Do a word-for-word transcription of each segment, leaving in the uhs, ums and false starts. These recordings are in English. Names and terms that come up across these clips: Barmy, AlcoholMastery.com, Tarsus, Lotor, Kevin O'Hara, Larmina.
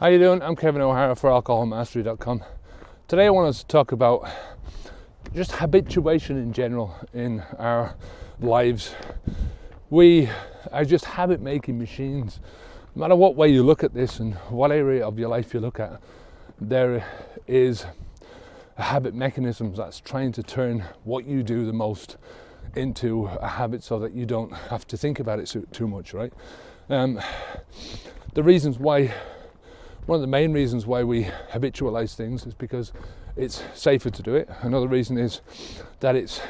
How you doing? I'm Kevin O'Hara for Alcohol Mastery dot com. Today I want us to talk about just habituation in general in our lives. We are just habit-making machines. No matter what way you look at this and what area of your life you look at, there is a habit mechanism that's trying to turn what you do the most into a habit so that you don't have to think about it too much, right? Um, the reasons why One of the main reasons why we habitualize things is because it's safer to do it. Another reason is that it's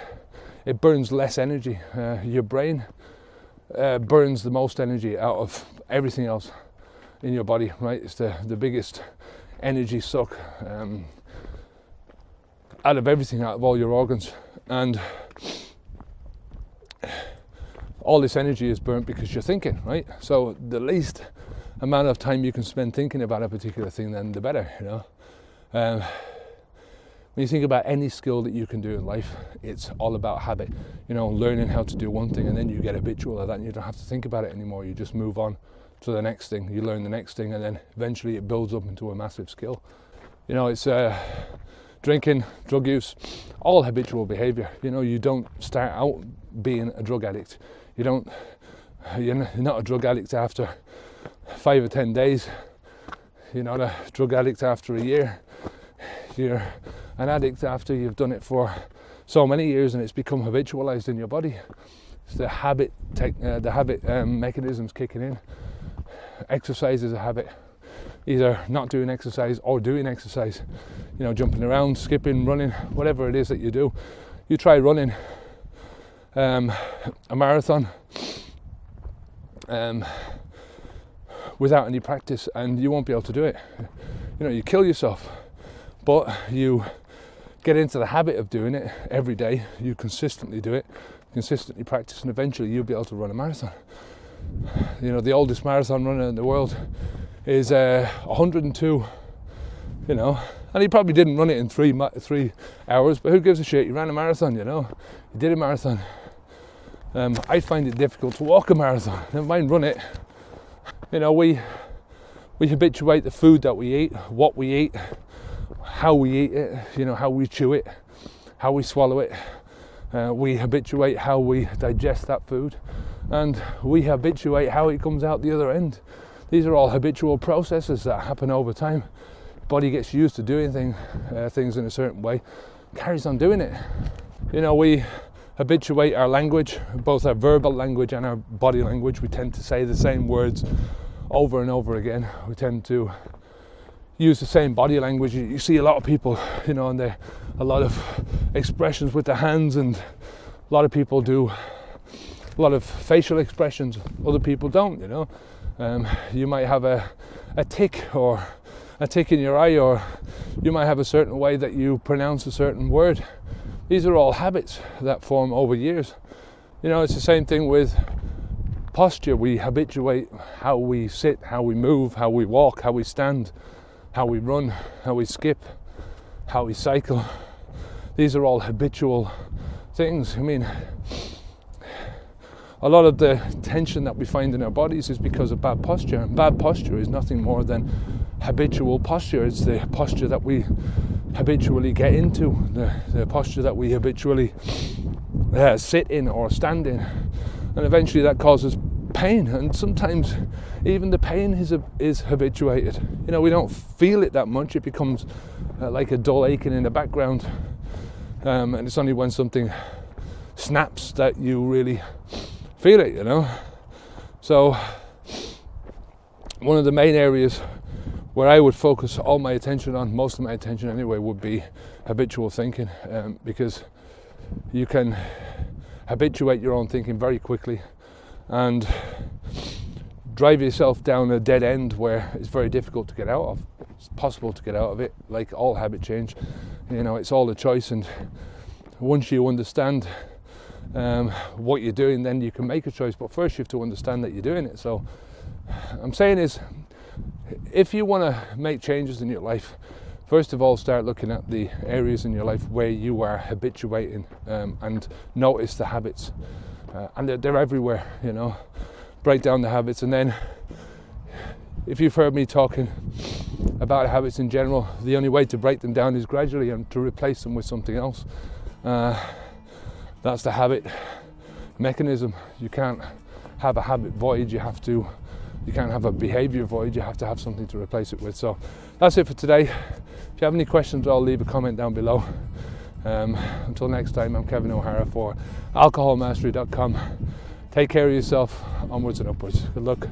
it burns less energy. Uh, your brain uh, burns the most energy out of everything else in your body, right? It's the, the biggest energy suck um, out of everything, out of all your organs. And all this energy is burnt because you're thinking, right? So the least amount of time you can spend thinking about a particular thing, then the better, you know. Um, when you think about any skill that you can do in life, it's all about habit, you know, learning how to do one thing and then you get habitual at that and you don't have to think about it anymore. You just move on to the next thing, you learn the next thing, and then eventually it builds up into a massive skill. You know, it's uh, drinking, drug use, all habitual behavior. You know, you don't start out being a drug addict. You don't, you're not a drug addict after five or ten days, you're not a drug addict after a year, you're an addict after you've done it for so many years and it's become habitualized in your body. It's the habit, tech, uh, the habit um, mechanisms kicking in. Exercise is a habit, either not doing exercise or doing exercise, you know, jumping around, skipping, running, whatever it is that you do. You try running um, a marathon, um, without any practice and you won't be able to do it. You know, you kill yourself, but you get into the habit of doing it every day. You consistently do it, consistently practice, and eventually you'll be able to run a marathon. You know, the oldest marathon runner in the world is uh, one hundred and two, you know, and he probably didn't run it in three, three hours, but who gives a shit? He ran a marathon, you know, he did a marathon. Um, I find it difficult to walk a marathon, never mind run it. You know, we we habituate the food that we eat, what we eat, how we eat it, you know, how we chew it, how we swallow it. Uh, we habituate how we digest that food, and we habituate how it comes out the other end. These are all habitual processes that happen over time. Body gets used to doing thing, uh, things in a certain way, carries on doing it. You know, we habituate our language, both our verbal language and our body language. We tend to say the same words over and over again. We tend to use the same body language. You see a lot of people, you know, and they a lot of expressions with their hands, and a lot of people do a lot of facial expressions. Other people don't, you know. Um, you might have a, a tick or a tick in your eye, or you might have a certain way that you pronounce a certain word. These are all habits that form over years. You know, it's the same thing with posture. We habituate how we sit, how we move, how we walk, how we stand, how we run, how we skip, how we cycle. These are all habitual things. I mean, a lot of the tension that we find in our bodies is because of bad posture. And bad posture is nothing more than habitual posture. It's the posture that we habitually get into, the, the posture that we habitually uh, sit in or stand in, and eventually that causes pain, and sometimes even the pain is, is habituated. You know, we don't feel it that much, it becomes uh, like a dull aching in the background, um, and it's only when something snaps that you really feel it, you know. So one of the main areas where I would focus all my attention on, most of my attention anyway, would be habitual thinking, um, because you can habituate your own thinking very quickly and drive yourself down a dead end where it's very difficult to get out of. It's possible to get out of it, like all habit change. You know, it's all a choice, and once you understand um, what you're doing, then you can make a choice, but first you have to understand that you're doing it. So I'm saying is, if you want to make changes in your life, first of all, start looking at the areas in your life where you are habituating, um, and notice the habits. Uh, and they're, they're everywhere, you know. Break down the habits, and then if you've heard me talking about habits in general, the only way to break them down is gradually and to replace them with something else. Uh, that's the habit mechanism. You can't have a habit void, you have to, you can't have a behavior void, you have to have something to replace it with. So that's it for today. If you have any questions, I'll leave a comment down below. Um, until next time, I'm Kevin O'Hara for alcohol mastery dot com. Take care of yourself, onwards and upwards. Good luck.